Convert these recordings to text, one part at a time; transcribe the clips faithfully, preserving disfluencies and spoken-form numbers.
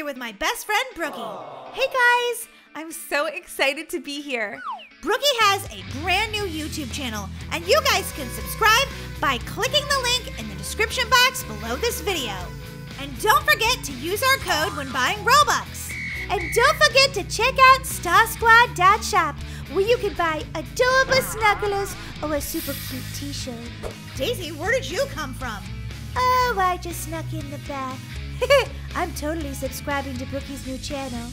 here with my best friend, Brookie. Aww. Hey guys, I'm so excited to be here. Brookie has a brand new YouTube channel, and you guys can subscribe by clicking the link in the description box below this video. And don't forget to use our code when buying Robux. And don't forget to check out star squad dot shop, where you can buy adorable snugglers or a super cute t-shirt. Daisy, where did you come from? Oh, I just snuck in the back. I'm totally subscribing to Brookie's new channel.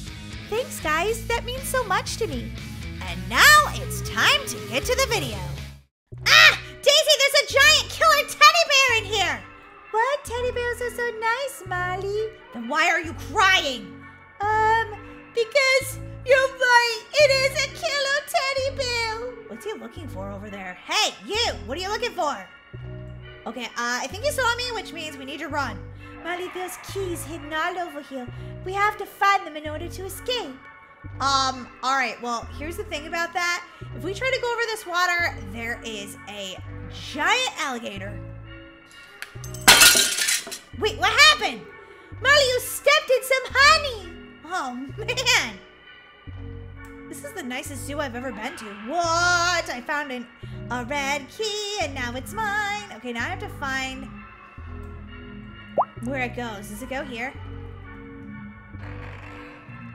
Thanks, guys. That means so much to me. And now it's time to get to the video. Ah! Daisy, there's a giant killer teddy bear in here! What? Teddy bears are so nice, Molly. Then why are you crying? Um, because you're right. It is a killer teddy bear. What's he looking for over there? Hey, you! What are you looking for? Okay, uh, I think you saw me, which means we need to run. Molly, there's keys hidden all over here. We have to find them in order to escape. Um, all right, well, here's the thing about that. If we try to go over this water, there is a giant alligator. Wait, what happened? Molly, you stepped in some honey. Oh, man. This is the nicest zoo I've ever been to. What? I found an... A red key, and now it's mine. Okay, now I have to find where it goes. Does it go here?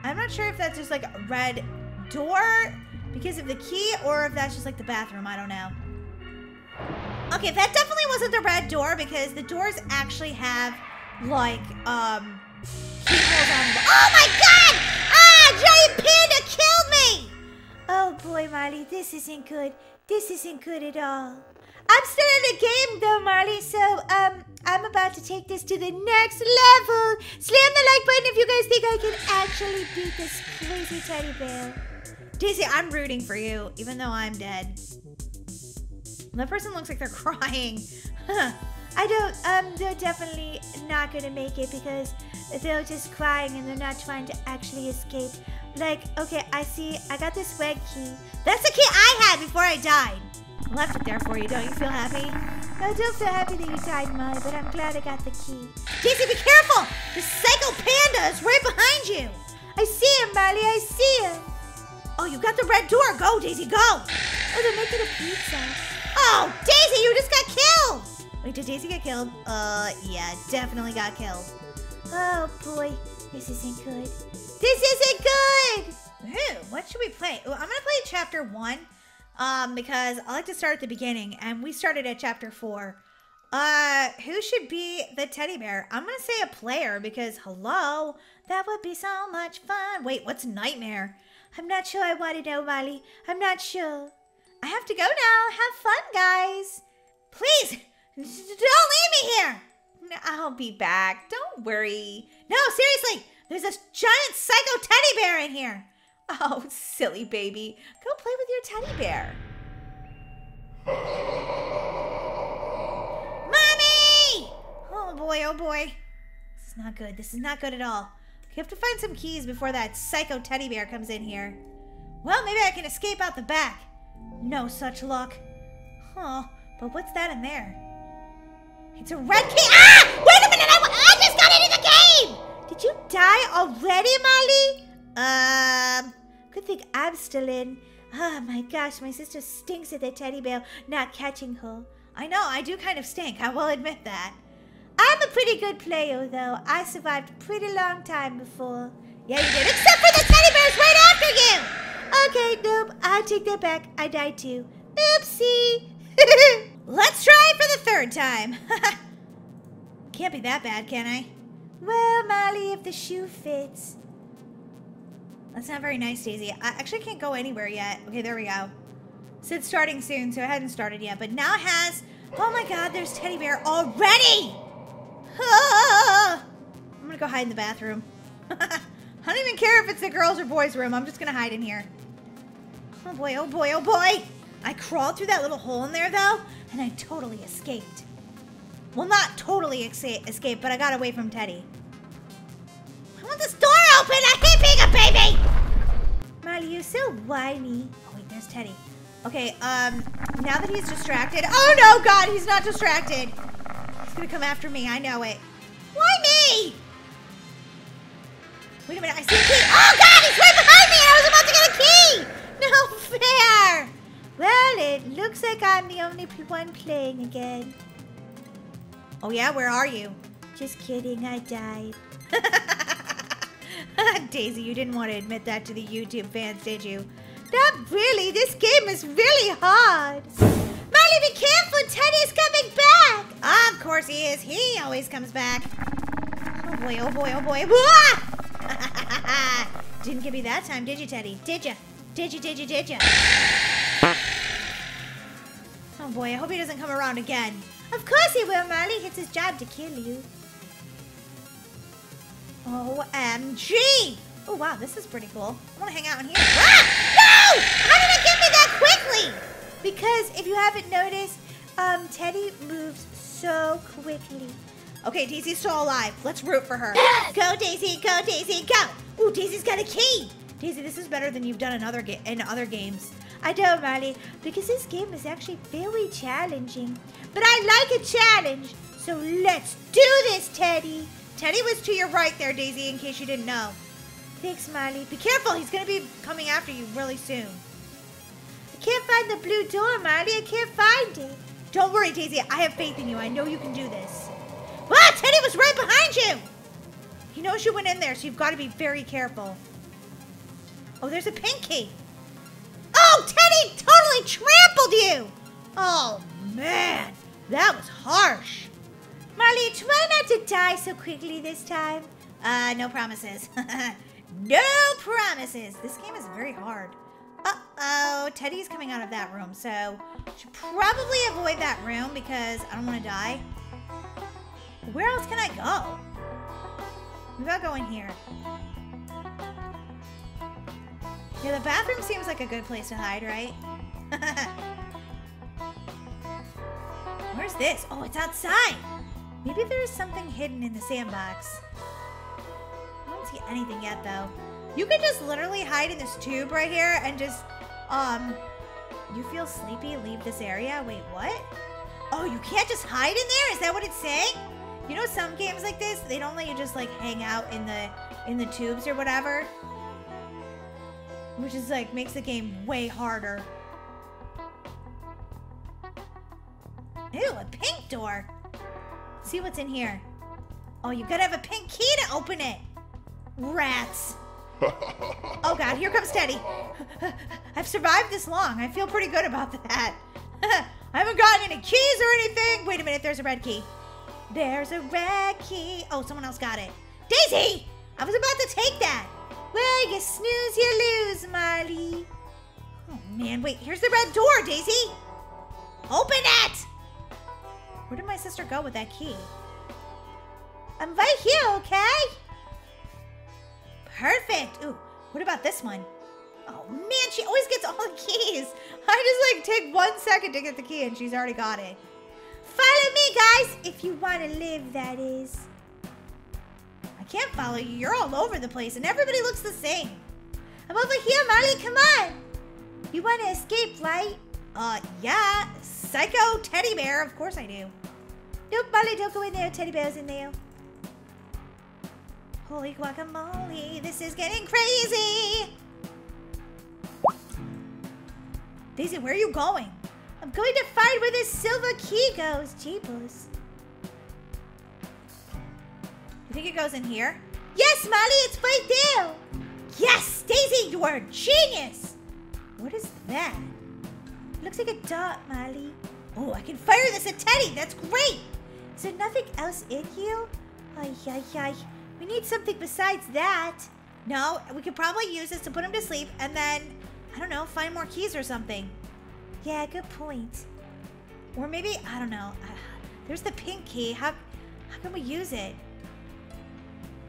I'm not sure if that's just like a red door because of the key or if that's just like the bathroom. I don't know. Okay, that definitely wasn't the red door because the doors actually have like, um, keyholes on them. Oh my God! Ah, giant panda killed me! Oh boy, Molly, this isn't good. This isn't good at all. I'm still in the game though, Molly, so um, I'm about to take this to the next level. Slam the like button if you guys think I can actually beat this crazy teddy bear. Daisy, I'm rooting for you, even though I'm dead. That person looks like they're crying. Huh. I don't, um, they're definitely not gonna make it because they're just crying and they're not trying to actually escape. Like, okay, I see. I got this red key. That's the key I had before I died. I left it there for you. Don't you feel happy? I don't feel happy that you died, Molly, but I'm glad I got the key. Daisy, be careful! The psycho panda is right behind you! I see him, Molly. I see him. Oh, you got the red door. Go, Daisy, go! Oh, they're making a pizza. Oh, Daisy, you just got killed! Wait, did Daisy get killed? Uh, yeah, definitely got killed. Oh, boy. This isn't good. This isn't good! Ooh, what should we play? Ooh, I'm gonna play chapter one um, because I like to start at the beginning and we started at chapter four. Uh, who should be the teddy bear? I'm gonna say a player because, hello, that would be so much fun. Wait, what's nightmare? I'm not sure I want to know, Molly. I'm not sure. I have to go now. Have fun, guys. Please, don't leave me here. I'll be back. Don't worry. No, seriously. There's a giant psycho teddy bear in here. Oh, silly baby. Go play with your teddy bear. Mommy! Oh, boy. Oh, boy. This is not good. This is not good at all. We have to find some keys before that psycho teddy bear comes in here. Well, maybe I can escape out the back. No such luck. Huh. But what's that in there? It's a red key. Ah! Wait a minute! I, I just got into the game! Did you die already, Molly? Um, good thing I'm still in. Oh my gosh, my sister stinks at the teddy bear, not catching her. I know, I do kind of stink. I will admit that. I'm a pretty good player, though. I survived a pretty long time before. Yeah, you did. Except for the teddy bear's right after you! Okay, nope. I'll take that back. I died too. Oopsie! Let's try for the third time. Can't be that bad, can I? Well, Molly, if the shoe fits. That's not very nice, Daisy. I actually can't go anywhere yet. Okay, there we go. It's starting soon, so it hadn't started yet. But now it has... Oh, my God, there's teddy bear already! Ah! I'm going to go hide in the bathroom. I don't even care if it's the girls' or boys' room. I'm just going to hide in here. Oh, boy, oh, boy, oh, boy! I crawled through that little hole in there, though, and I totally escaped. Well, not totally esca escaped, but I got away from Teddy. I want this door open! I hate being a baby! Molly, you're so whiny. Oh, wait, there's Teddy. Okay, um, now that he's distracted... Oh, no, God, he's not distracted. He's gonna come after me. I know it. Why me? minute, I see a key. Oh god, he's right behind me and I was about to get a key! No fair! Well, it looks like I'm the only one playing again. Oh yeah, where are you? Just kidding, I died. Daisy, you didn't want to admit that to the YouTube fans, did you? Not really, this game is really hard. Molly, be careful, Teddy's coming back! Oh, of course he is, he always comes back. Oh boy, oh boy, oh boy. Didn't give me that time, did you, Teddy? Did ya? Did you, did you, did ya? Oh boy, I hope he doesn't come around again. Of course he will, Molly, it's his job to kill you. O M G! Oh wow, this is pretty cool. I want to hang out in here. Ah! No! How did it get me that quickly? Because if you haven't noticed, um, Teddy moves so quickly. Okay, Daisy's still alive. Let's root for her. Yes! Go Daisy, go Daisy, go! Ooh, Daisy's got a key. Daisy, this is better than you've done in other in other games. I know, Molly, because this game is actually very challenging. But I like a challenge, so let's do this, Teddy. Teddy was to your right there, Daisy, in case you didn't know. Thanks, Molly. Be careful. He's going to be coming after you really soon. I can't find the blue door, Molly. I can't find it. Don't worry, Daisy. I have faith in you. I know you can do this. Wow, Teddy was right behind you. He knows you went in there, so you've got to be very careful. Oh, there's a pinky. Oh, Teddy totally trampled you. Oh, man. That was harsh. Molly, try not to die so quickly this time. Uh, no promises. No promises. This game is very hard. Uh-oh, Teddy's coming out of that room, so should probably avoid that room because I don't want to die. Where else can I go? Maybe I'll go in here. Yeah, the bathroom seems like a good place to hide, right? Where's this? Oh, it's outside. Maybe there's something hidden in the sandbox. I don't see anything yet, though. You could just literally hide in this tube right here and just, um, you feel sleepy, leave this area. Wait, what? Oh, you can't just hide in there? Is that what it's saying? You know, some games like this, they don't let you just, like, hang out in the, in the tubes or whatever. Which is, like, makes the game way harder. Ew, a pink door. See what's in here. Oh, you gotta have a pink key to open it. Rats. Oh god, here comes Teddy. I've survived this long. I feel pretty good about that. I haven't gotten any keys or anything. Wait a minute, there's a red key. There's a red key. Oh, someone else got it. Daisy! I was about to take that. Well, you snooze, you lose, Molly. Oh man, wait, here's the red door, Daisy. Open it! Where did my sister go with that key? I'm right here, okay? Perfect. Ooh, what about this one? Oh, man, she always gets all the keys. I just, like, take one second to get the key, and she's already got it. Follow me, guys, if you want to live, that is. I can't follow you. You're all over the place, and everybody looks the same. I'm over here, Molly. Come on. You want to escape, right? Uh, yeah. Psycho teddy bear. Of course I do. Nope, Molly, don't go in there. Teddy bear's in there. Holy guacamole. This is getting crazy. Daisy, where are you going? I'm going to find where this silver key goes. Jeepers. You think it goes in here? Yes, Molly, it's right there. Yes, Daisy, you are a genius. What is that? Looks like a dot, Molly. Oh, I can fire this at Teddy. That's great. Is there nothing else in here? Ay, ay, ay. We need something besides that. No, we could probably use this to put him to sleep and then, I don't know, find more keys or something. Yeah, good point. Or maybe, I don't know. Uh, there's the pink key. How, how can we use it?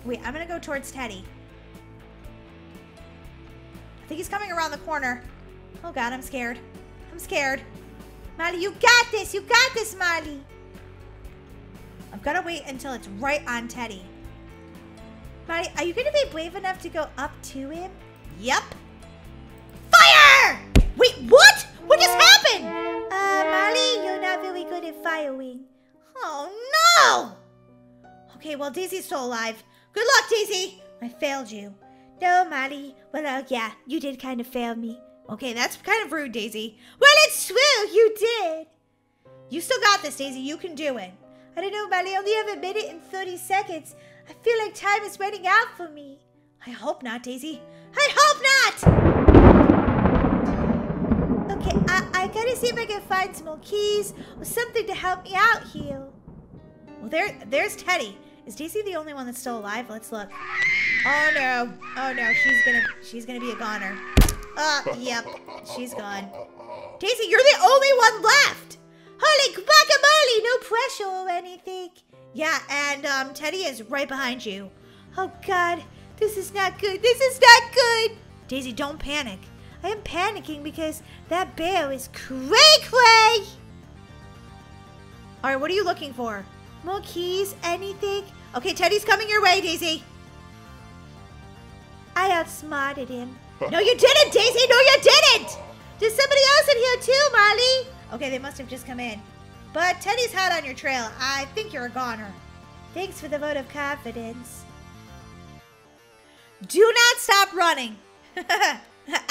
Wait, I'm going to go towards Teddy. I think he's coming around the corner. Oh, God, I'm scared. I'm scared. Molly, you got this. You got this, Molly. I've got to wait until it's right on Teddy. Molly, are you going to be brave enough to go up to him? Yep. Fire! Wait, what? What just happened? Uh, Molly, you're not very good at firing. Oh, no. Okay, well, Daisy's still alive. Good luck, Daisy. I failed you. No, Molly. Well, uh, yeah, you did kind of fail me. Okay, that's kind of rude, Daisy. Well, it's true, you did. You still got this, Daisy. You can do it. I don't know, Molly. I only have a minute and thirty seconds. I feel like time is running out for me. I hope not, Daisy. I hope not! Okay, I, I gotta see if I can find some more keys or something to help me out here. Well, there, there's Teddy. Is Daisy the only one that's still alive? Let's look. Oh, no. Oh, no. She's gonna, she's gonna be a goner. Uh, yep. She's gone. Daisy, you're the only one left! Holy guacamole! No pressure or anything. Yeah, and um, Teddy is right behind you. Oh, God. This is not good. This is not good. Daisy, don't panic. I am panicking because that bear is cray-cray. All right, what are you looking for? More keys? Anything? Okay, Teddy's coming your way, Daisy. I outsmarted him. No, you didn't, Daisy. No, you didn't. There's somebody else in here too, Molly. Okay, they must have just come in. But Teddy's hot on your trail. I think you're a goner. Thanks for the vote of confidence. Do not stop running.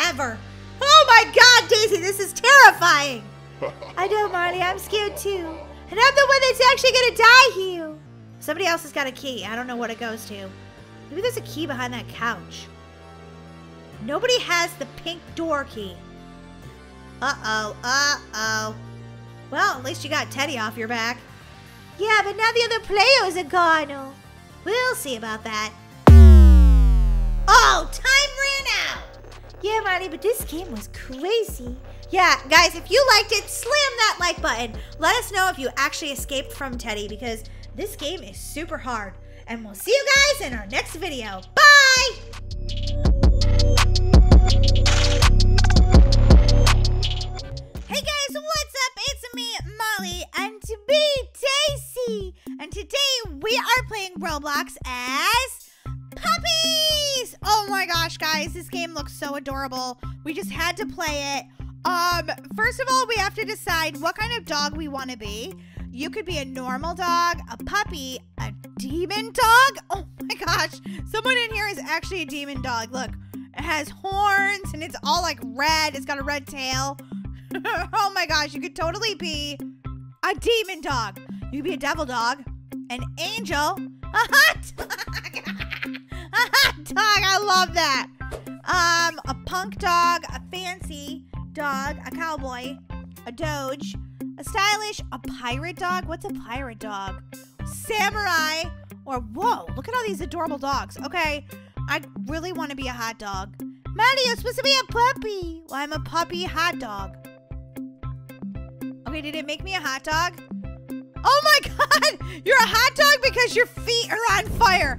Ever. Oh my God, Daisy, this is terrifying. I know, Molly, I'm scared too. And I'm the one that's actually going to die here. Somebody else has got a key. I don't know what it goes to. Maybe there's a key behind that couch. Nobody has the pink door key. Uh-oh, uh-oh. Well, at least you got Teddy off your back. Yeah, but now the other players are gone. We'll see about that. Oh, time ran out! Yeah, Molly, but this game was crazy. Yeah, guys, if you liked it, slam that like button. Let us know if you actually escaped from Teddy because this game is super hard. And we'll see you guys in our next video. Bye! Hey guys, what's up? It's me, Molly, and to be Daisy. And today we are playing Roblox as puppies! Oh my gosh, guys, this game looks so adorable. We just had to play it. Um, first of all, we have to decide what kind of dog we want to be. You could be a normal dog, a puppy, a demon dog. Oh my gosh, someone in here is actually a demon dog. Look, it has horns and it's all like red. It's got a red tail. Oh my gosh, you could totally be a demon dog. You could be a devil dog, an angel, a hot dog. A hot dog, I love that. Um, a punk dog, a fancy dog, a cowboy, a doge, a stylish, a pirate dog. What's a pirate dog? Samurai, or whoa, look at all these adorable dogs. Okay, I really want to be a hot dog. Molly, you're supposed to be a puppy. Well, I'm a puppy hot dog. Okay, did it make me a hot dog? Oh my God, you're a hot dog because your feet are on fire.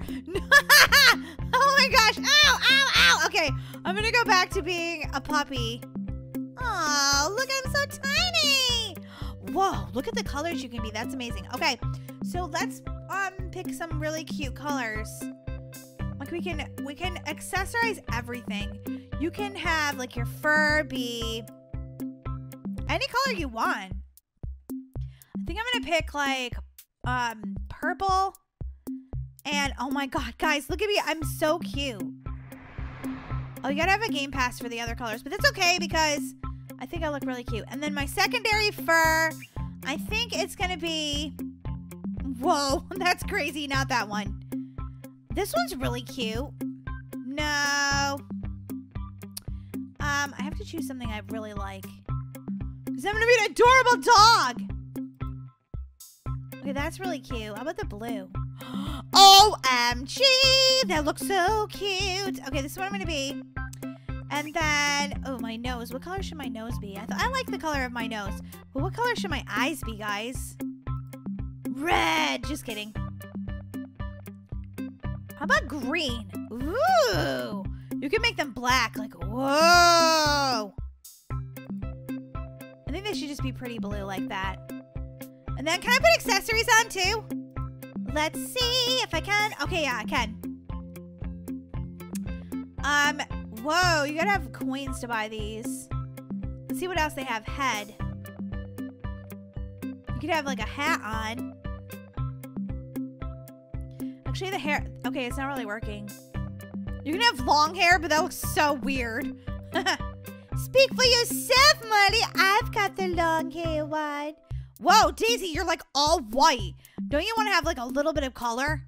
Oh my gosh, ow, ow, ow. Okay, I'm gonna go back to being a puppy. Oh, look, I'm so tiny. Whoa, look at the colors you can be, that's amazing. Okay, so let's um pick some really cute colors. Like we can, we can accessorize everything. You can have like your fur be any color you want. I think I'm gonna pick like um purple. And oh my God, guys, look at me. I'm so cute. Oh, you gotta have a game pass for the other colors, but that's okay because I think I look really cute. And then my secondary fur, I think it's gonna be, whoa, that's crazy. Not that one. This one's really cute. No. Um, I have to choose something I really like because I'm gonna be an adorable dog. Okay, that's really cute. How about the blue? O M G! That looks so cute. Okay, this is what I'm gonna be. And then, oh, my nose. What color should my nose be? I, th I like the color of my nose. But what color should my eyes be, guys? Red! Just kidding. How about green? Ooh! You can make them black. Like, whoa! I think they should just be pretty blue like that. And then, can I put accessories on too? Let's see if I can. Okay, yeah, I can. Um, whoa, you gotta have coins to buy these. Let's see what else they have. Head. You could have like a hat on. Actually, the hair. Okay, it's not really working. You can have long hair, but that looks so weird. Speak for yourself, Molly. I've got the long hair one. Whoa, Daisy, you're like all white. Don't you want to have like a little bit of color?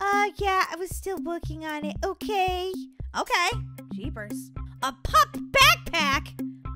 Uh, yeah, I was still working on it. Okay. Okay. Jeepers. A pup backpack?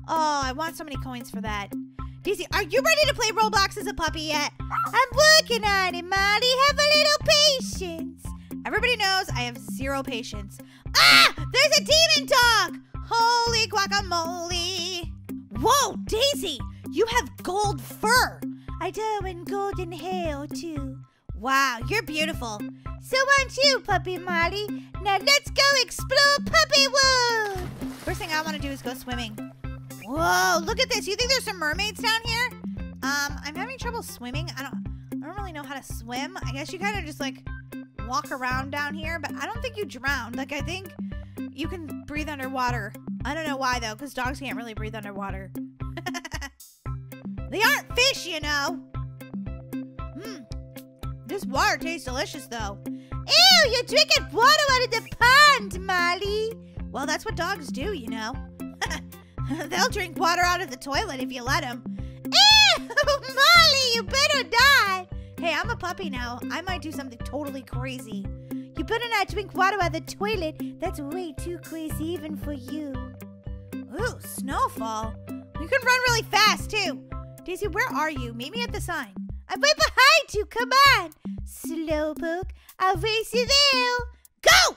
Oh, I want so many coins for that. Daisy, are you ready to play Roblox as a puppy yet? I'm working on it, Molly. Have a little patience. Everybody knows I have zero patience. Ah! There's a demon dog! Holy guacamole! Whoa, Daisy! You have gold fur! I do, and golden hair, too. Wow, you're beautiful. So aren't you, Puppy Molly? Now let's go explore Puppy World! First thing I want to do is go swimming. Whoa, look at this. You think there's some mermaids down here? Um, I'm having trouble swimming. I don't, I don't really know how to swim. I guess you kind of just, like, walk around down here, but I don't think you drown. Like, I think you can breathe underwater. I don't know why, though, because dogs can't really breathe underwater. They aren't fish, you know. Mmm. This water tastes delicious, though. Ew, you're drinking water out of the pond, Molly. Well, that's what dogs do, you know. They'll drink water out of the toilet if you let them. Ew, Molly, you better die. Hey, I'm a puppy now. I might do something totally crazy. You better not drink water out of the toilet. That's way too crazy even for you. Ooh, snowfall. You can run really fast, too. Daisy, where are you? Meet me at the sign. I'm right behind you. Come on. Slowpoke, I'll race you there. Go!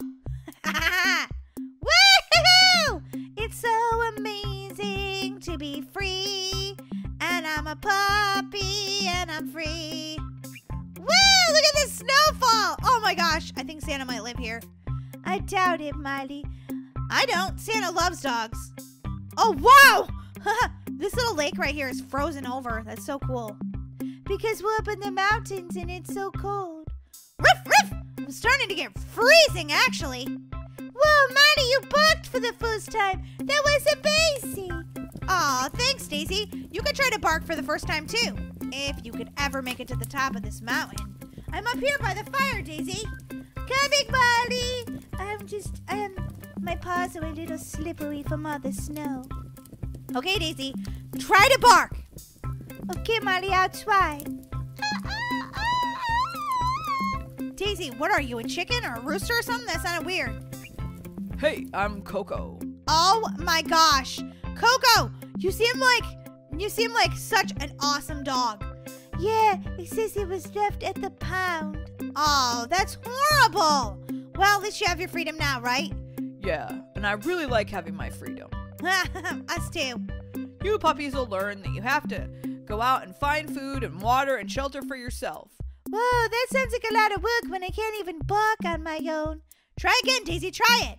Woo-hoo-hoo! It's so amazing to be free. And I'm a puppy and I'm free. Woo! Look at this snowfall! Oh my gosh, I think Santa might live here. I doubt it, Molly. I don't. Santa loves dogs. Oh, wow! This little lake right here is frozen over. That's so cool. Because we're up in the mountains and it's so cold. Ruff, ruff! I'm starting to get freezing, actually. Whoa, Molly, you barked for the first time. That was amazing. Aw, thanks, Daisy. You could try to bark for the first time, too. If you could ever make it to the top of this mountain. I'm up here by the fire, Daisy. Coming, Molly. I'm just, I'm, my paws are a little slippery from all the snow. Okay, Daisy, try to bark. Okay, Molly, I'll try. Daisy, what are you, a chicken or a rooster or something? That sounded weird. Hey, I'm Coco. Oh my gosh. Coco, you seem like, you seem like such an awesome dog. Yeah, it says it was left at the pound. Oh, that's horrible. Well, at least you have your freedom now, right? Yeah, and I really like having my freedom. Us too. You puppies will learn that you have to go out and find food and water and shelter for yourself. Whoa, that sounds like a lot of work when I can't even bark on my own. Try again, Daisy, try it.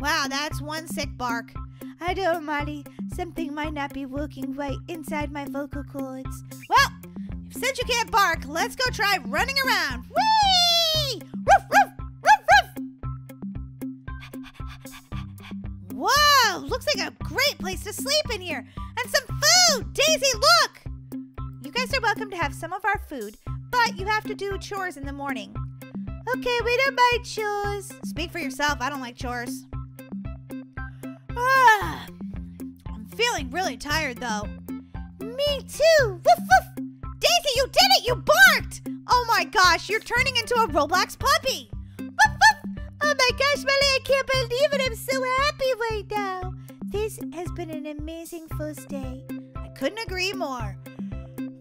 Wow, that's one sick bark. I know, Molly. Something might not be working right inside my vocal cords. Well, since you can't bark, let's go try running around. Whee! Roof, roof, roof, roof! Whoa, looks like a great place to sleep in here. And some food! Daisy, look! You guys are welcome to have some of our food, but you have to do chores in the morning. Okay, we don't mind chores. Speak for yourself, I don't like chores. Ah, I'm feeling really tired, though. Me too. Woof, woof. Daisy, you did it! You barked! Oh, my gosh. You're turning into a Roblox puppy. Woof, woof. Oh, my gosh, Molly. I can't believe it. I'm so happy right now. This has been an amazing first day. I couldn't agree more.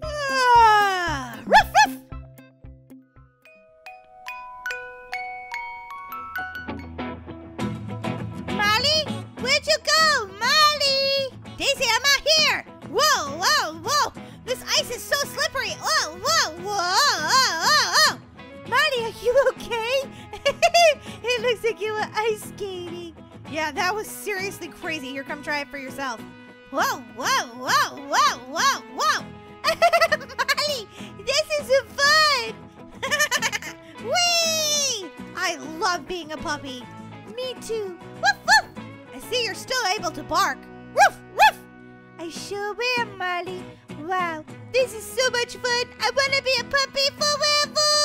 Ah, woof, woof. Where'd you go, Molly? Daisy, I'm out here. Whoa, whoa, whoa. This ice is so slippery. Whoa, whoa, whoa, whoa, whoa. Molly, are you okay? It looks like you were ice skating. Yeah, that was seriously crazy. Here, come try it for yourself. Whoa, whoa, whoa, whoa, whoa, whoa. Molly, this is fun. Whee! I love being a puppy. Me too. Woof, woof. See, you're still able to bark. Woof, woof! I sure am, Molly. Wow, this is so much fun. I want to be a puppy forever.